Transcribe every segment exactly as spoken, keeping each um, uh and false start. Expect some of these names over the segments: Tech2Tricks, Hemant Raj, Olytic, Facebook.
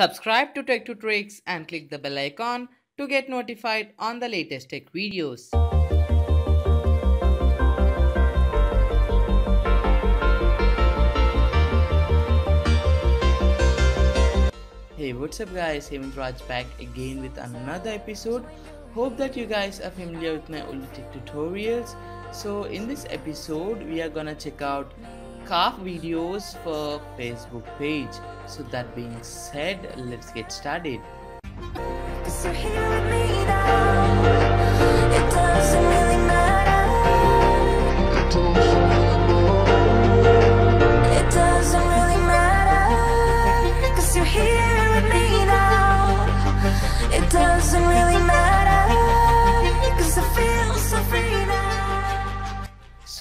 Subscribe to Tech two Tricks and click the bell icon to get notified on the latest tech videos. Hey, what's up guys, Hemant Raj back again with another episode. Hope that you guys are familiar with my Olytic tutorials. So in this episode we are gonna check out calf videos for Facebook page. So that being said, let's get started.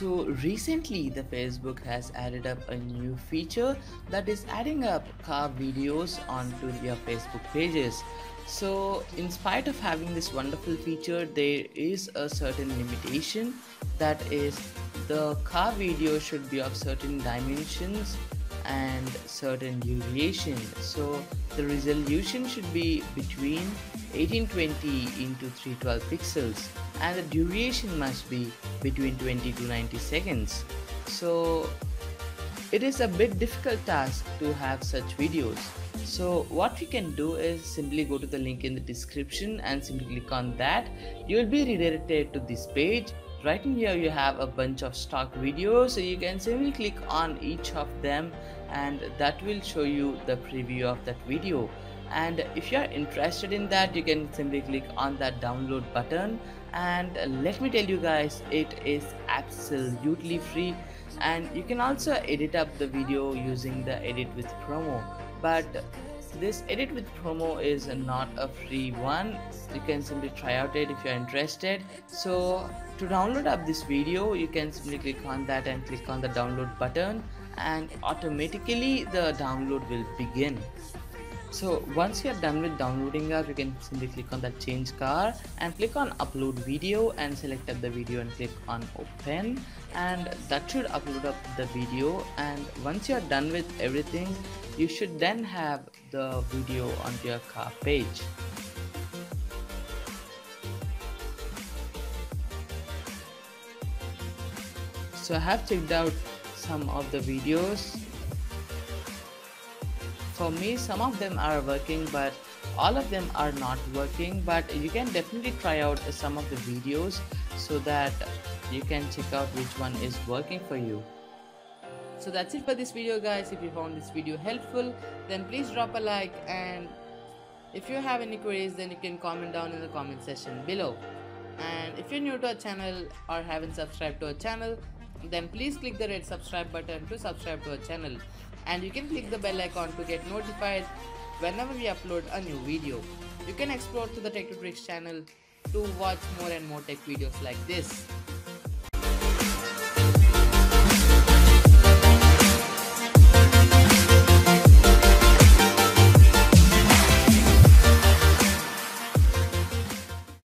So recently the Facebook has added up a new feature that is adding up car videos onto your Facebook pages. So in spite of having this wonderful feature, there is a certain limitation, that is the car video should be of certain dimensions and certain duration. So the resolution should be between eighteen twenty into three twelve pixels and the duration must be between twenty to ninety seconds. So it is a bit difficult task to have such videos. So what we can do is simply go to the link in the description and simply click on that. You will be redirected to this page. Right in here you have a bunch of stock videos, so you can simply click on each of them and that will show you the preview of that video. And if you are interested in that, you can simply click on that download button. And let me tell you guys, it is absolutely free, and you can also edit up the video using the edit with promo. But this edit with promo is not a free one. You can simply try out it if you're interested. So to download up this video, you can simply click on that and click on the download button, and automatically the download will begin. So once you are done with downloading up, you can simply click on the change car and click on upload video and select up the video and click on open, and that should upload up the video. And once you are done with everything, you should then have the video onto your car page. So I have checked out some of the videos. For me, some of them are working but all of them are not working, but you can definitely try out some of the videos so that you can check out which one is working for you. So that's it for this video guys. If you found this video helpful, then please drop a like, and if you have any queries then you can comment down in the comment section below. And if you're new to our channel or haven't subscribed to our channel, then please click the red subscribe button to subscribe to our channel. And you can click the bell icon to get notified whenever we upload a new video. You can explore through the Tech two Tricks channel to watch more and more tech videos like this.